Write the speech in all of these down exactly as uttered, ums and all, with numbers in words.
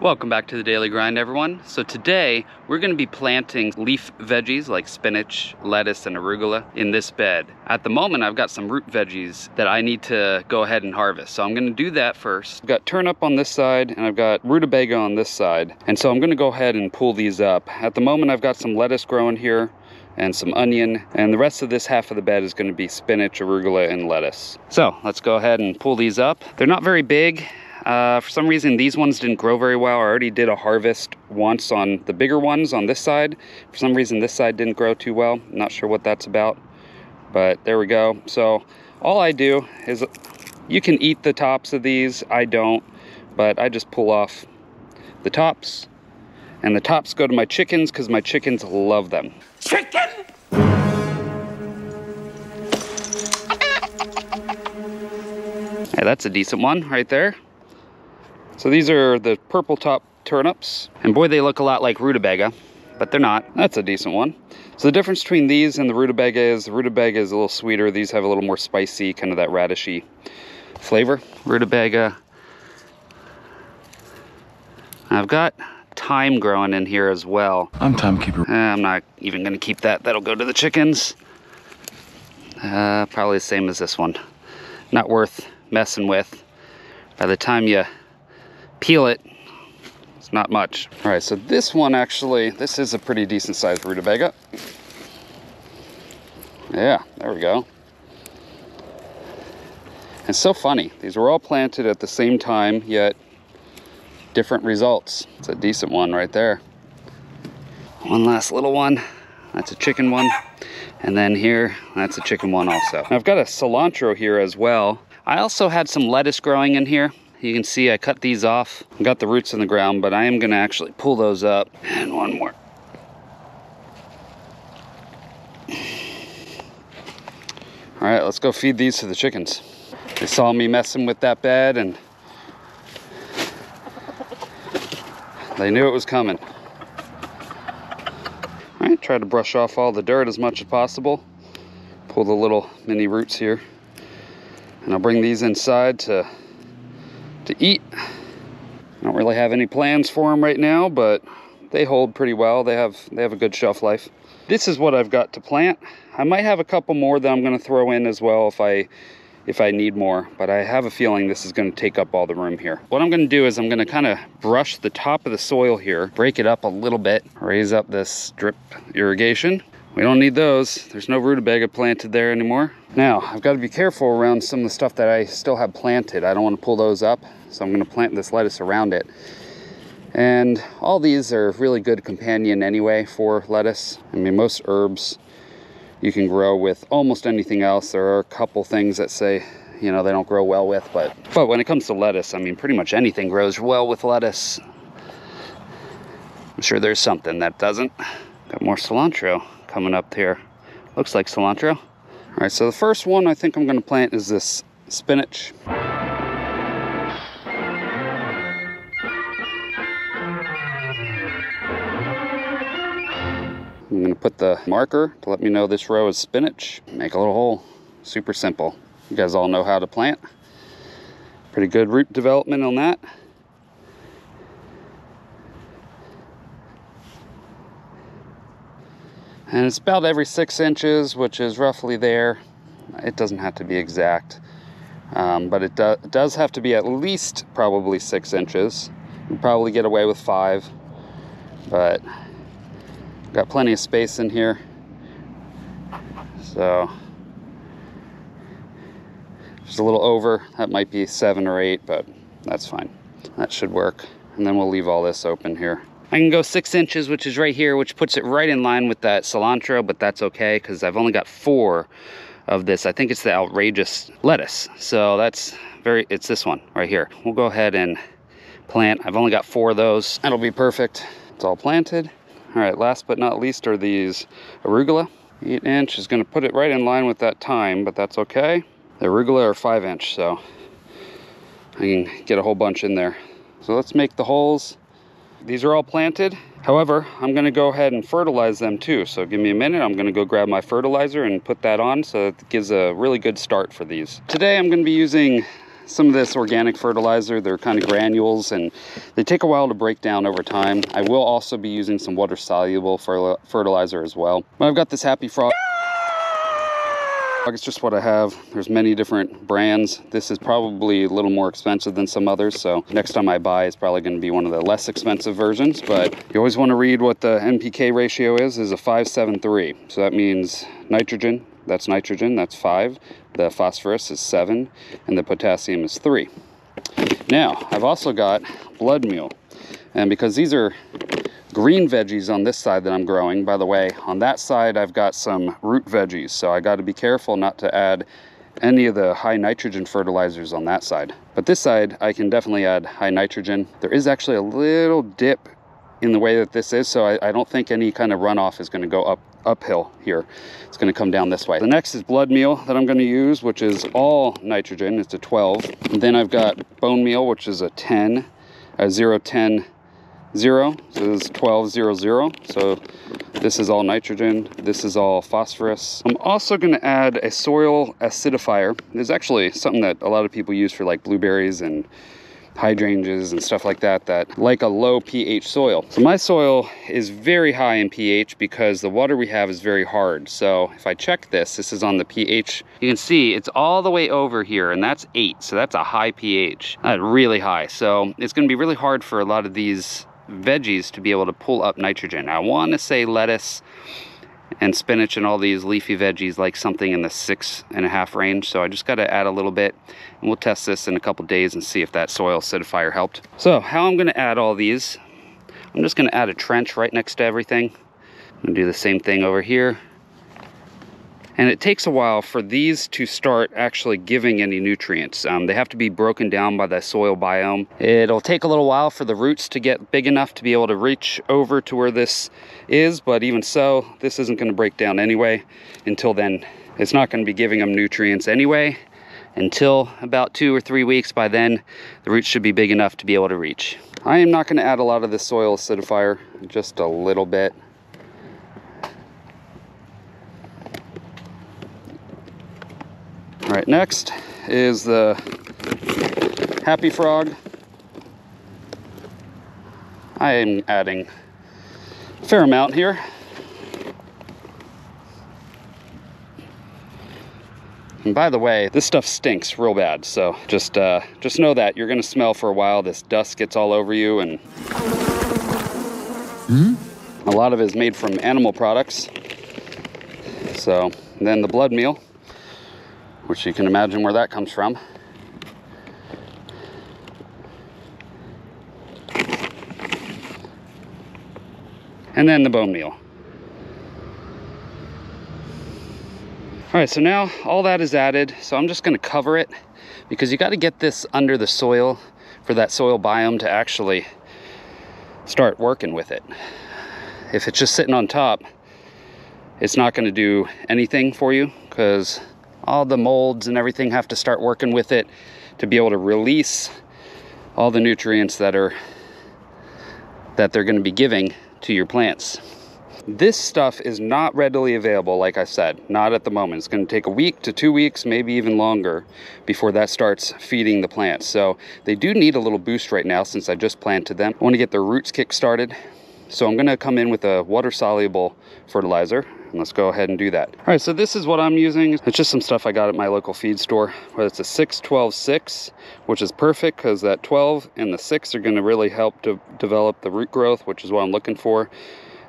Welcome back to the Daily Grind, everyone. So today we're going to be planting leaf veggies like spinach, lettuce, and arugula in this bed. At the moment, I've got some root veggies that I need to go ahead and harvest. So I'm going to do that first. I've got turnip on this side and I've got rutabaga on this side. And so I'm going to go ahead and pull these up. At the moment, I've got some lettuce growing here and some onion, and the rest of this half of the bed is going to be spinach, arugula, and lettuce. So let's go ahead and pull these up. They're not very big. Uh, for some reason, these ones didn't grow very well. I already did a harvest once on the bigger ones on this side. For some reason, this side didn't grow too well. I'm not sure what that's about, but there we go. So all I do is, you can eat the tops of these. I don't, but I just pull off the tops, and the tops go to my chickens because my chickens love them. Chicken! Hey, that's a decent one right there. So these are the purple top turnips, and boy, they look a lot like rutabaga, but they're not. That's a decent one. So the difference between these and the rutabaga is the rutabaga is a little sweeter. These have a little more spicy, kind of that radishy flavor. Rutabaga. I've got thyme growing in here as well. I'm timekeeper. Uh, I'm not even gonna keep that. That'll go to the chickens. Uh, probably the same as this one. Not worth messing with. By the time you peel it, it's not much. All right, so this one actually, this is a pretty decent sized rutabaga. Yeah, there we go. It's so funny. These were all planted at the same time, yet different results. It's a decent one right there. One last little one. That's a chicken one. And then here, that's a chicken one also. Now I've got a cilantro here as well. I also had some lettuce growing in here. You can see I cut these off. I got the roots in the ground, but I am gonna actually pull those up. And one more. All right, let's go feed these to the chickens. They saw me messing with that bed and they knew it was coming. All right, try to brush off all the dirt as much as possible. Pull the little mini roots here. And I'll bring these inside to to eat. I don't really have any plans for them right now, but they hold pretty well. They have they have a good shelf life. This is what I've got to plant. I might have a couple more that I'm going to throw in as well if I if I need more, but I have a feeling this is going to take up all the room here. What I'm going to do is I'm going to kind of brush the top of the soil here, break it up a little bit, raise up this drip irrigation. We don't need those. There's no rutabaga planted there anymore. Now, I've got to be careful around some of the stuff that I still have planted. I don't want to pull those up, so I'm going to plant this lettuce around it. And all these are really good companion anyway for lettuce. I mean, most herbs you can grow with almost anything else. There are a couple things that say, you know, they don't grow well with, but, but when it comes to lettuce, I mean, pretty much anything grows well with lettuce. I'm sure there's something that doesn't. Got more cilantro coming up here. Looks like cilantro. All right, so the first one I think I'm gonna plant is this spinach. I'm gonna put the marker to let me know this row is spinach. Make a little hole, super simple. You guys all know how to plant. Pretty good root development on that. And it's about every six inches, which is roughly there. It doesn't have to be exact, um, but it, do it does have to be at least probably six inches. You probably get away with five, but got plenty of space in here. So just a little over. That might be seven or eight, but that's fine. That should work. And then we'll leave all this open here. I can go six inches, which is right here, which puts it right in line with that cilantro, but that's okay, because I've only got four of this. I think it's the outrageous lettuce. So that's very, it's this one right here. We'll go ahead and plant. I've only got four of those. That'll be perfect. It's all planted. All right, last but not least are these arugula. Eight inch is gonna put it right in line with that thyme, but that's okay. The arugula are five inch, so I can get a whole bunch in there. So let's make the holes. These are all planted. However, I'm gonna go ahead and fertilize them too. So give me a minute, I'm gonna go grab my fertilizer and put that on so it gives a really good start for these. Today I'm gonna be using some of this organic fertilizer. They're kind of granules and they take a while to break down over time. I will also be using some water soluble fertilizer as well. But I've got this Happy Frog. It's just what I have. There's many different brands. This is probably a little more expensive than some others, so next time I buy, it's probably going to be one of the less expensive versions. But you always want to read what the N P K ratio is. Is a five seven three, so that means nitrogen, that's nitrogen, that's five, the phosphorus is seven, and the potassium is three. Now I've also got blood meal, and because these are green veggies on this side that I'm growing, by the way, on that side I've got some root veggies, so I got to be careful not to add any of the high nitrogen fertilizers on that side. But this side I can definitely add high nitrogen. There is actually a little dip in the way that this is, so I, I don't think any kind of runoff is going to go up uphill here. It's going to come down this way. The next is blood meal that I'm going to use, which is all nitrogen. It's a twelve. And then I've got bone meal, which is a ten, a zero ten zero, so this is twelve zero zero, so this is all nitrogen, this is all phosphorus. I'm also going to add a soil acidifier. It's actually something that a lot of people use for like blueberries and hydrangeas and stuff like that, that like a low pH soil. So my soil is very high in pH because the water we have is very hard. So if I check this, this is on the pH. You can see it's all the way over here, and that's eight, so that's a high pH. That's really high. So it's going to be really hard for a lot of these veggies to be able to pull up nitrogen. I want to say lettuce and spinach and all these leafy veggies like something in the six and a half range, so I just got to add a little bit, and we'll test this in a couple days and see if that soil acidifier helped. So how I'm going to add all these, I'm just going to add a trench right next to everything. I'm going to do the same thing over here, and it takes a while for these to start actually giving any nutrients. Um, they have to be broken down by the soil biome. It'll take a little while for the roots to get big enough to be able to reach over to where this is, but even so, this isn't going to break down anyway. Until then, it's not going to be giving them nutrients anyway until about two or three weeks. By then, the roots should be big enough to be able to reach. I am not going to add a lot of the soil acidifier, just a little bit. All right, next is the Happy Frog. I am adding a fair amount here. And by the way, this stuff stinks real bad, so just uh, just know that you're gonna smell for a while. This dust gets all over you, and mm-hmm. a lot of it is made from animal products. So, and then the blood meal, which you can imagine where that comes from. And then the bone meal. All right, so now all that is added. So I'm just gonna cover it because you gotta get this under the soil for that soil biome to actually start working with it. If it's just sitting on top, it's not gonna do anything for you because all the molds and everything have to start working with it to be able to release all the nutrients that are that they're going to be giving to your plants. This stuff is not readily available, like I said, not at the moment. It's going to take a week to two weeks, maybe even longer, before that starts feeding the plants. So they do need a little boost right now since I just planted them. I want to get their roots kick started. So I'm going to come in with a water-soluble fertilizer. And let's go ahead and do that. All right, so this is what I'm using. It's just some stuff I got at my local feed store. But it's a six twelve six, which is perfect because that twelve and the six are going to really help to develop the root growth, which is what I'm looking for.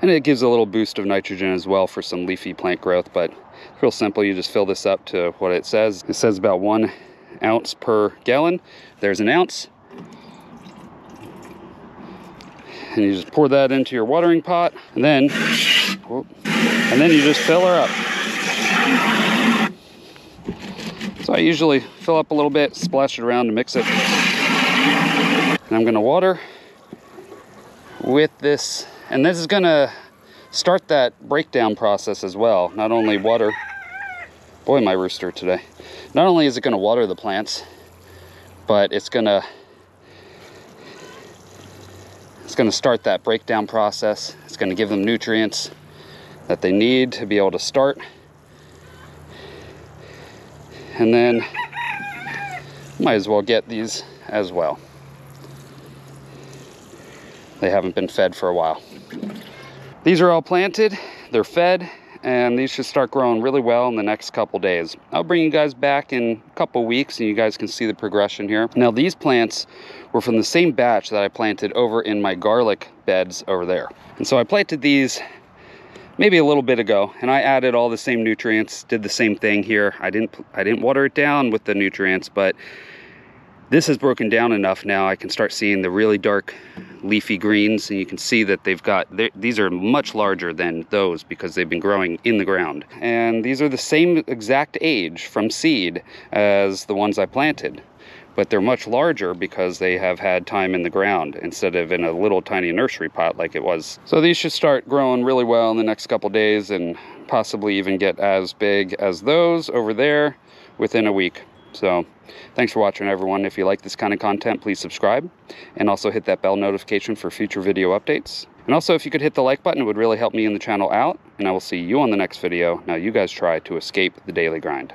And it gives a little boost of nitrogen as well for some leafy plant growth. But it's real simple. You just fill this up to what it says. It says about one ounce per gallon. There's an ounce. And you just pour that into your watering pot, and then whoop, and then you just fill her up. So I usually fill up a little bit, splash it around to mix it. And I'm gonna water with this, and this is gonna start that breakdown process as well. Not only water, boy, my rooster today. Not only is it gonna water the plants, but it's gonna It's going to start that breakdown process. It's going to give them nutrients that they need to be able to start. And then might as well get these as well. They haven't been fed for a while. These are all planted, they're fed, and these should start growing really well in the next couple days. I'll bring you guys back in a couple weeks and you guys can see the progression here. Now these plants were from the same batch that I planted over in my garlic beds over there. And so I planted these maybe a little bit ago and I added all the same nutrients, did the same thing here. I didn't, I didn't water it down with the nutrients, but this has broken down enough now I can start seeing the really dark leafy greens, and you can see that they've got, these are much larger than those because they've been growing in the ground. And these are the same exact age from seed as the ones I planted, but they're much larger because they have had time in the ground instead of in a little tiny nursery pot like it was. So these should start growing really well in the next couple days and possibly even get as big as those over there within a week. So thanks for watching, everyone. If you like this kind of content, please subscribe and also hit that bell notification for future video updates. And also, if you could hit the like button, it would really help me and the channel out. And I will see you on the next video. Now you guys try to escape the daily grind.